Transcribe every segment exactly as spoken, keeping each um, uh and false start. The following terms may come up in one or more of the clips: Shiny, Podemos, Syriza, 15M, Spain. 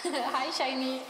Hi, Shiny.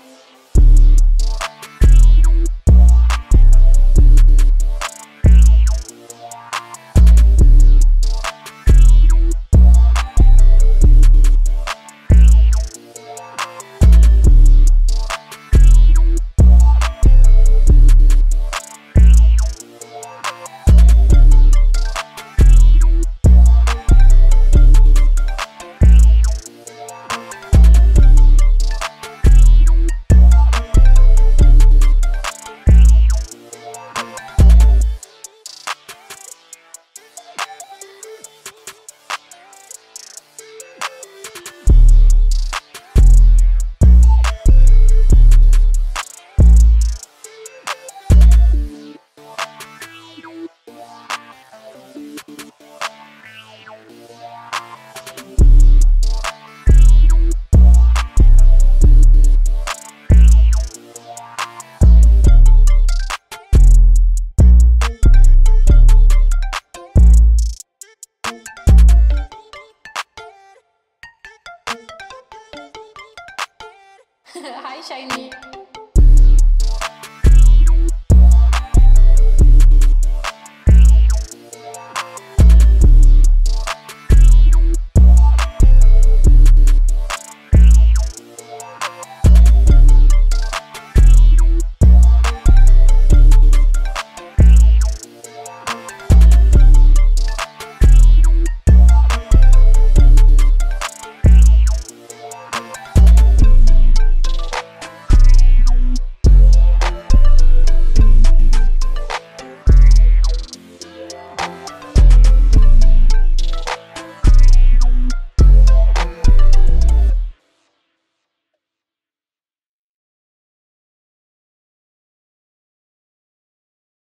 Hi, Shiny.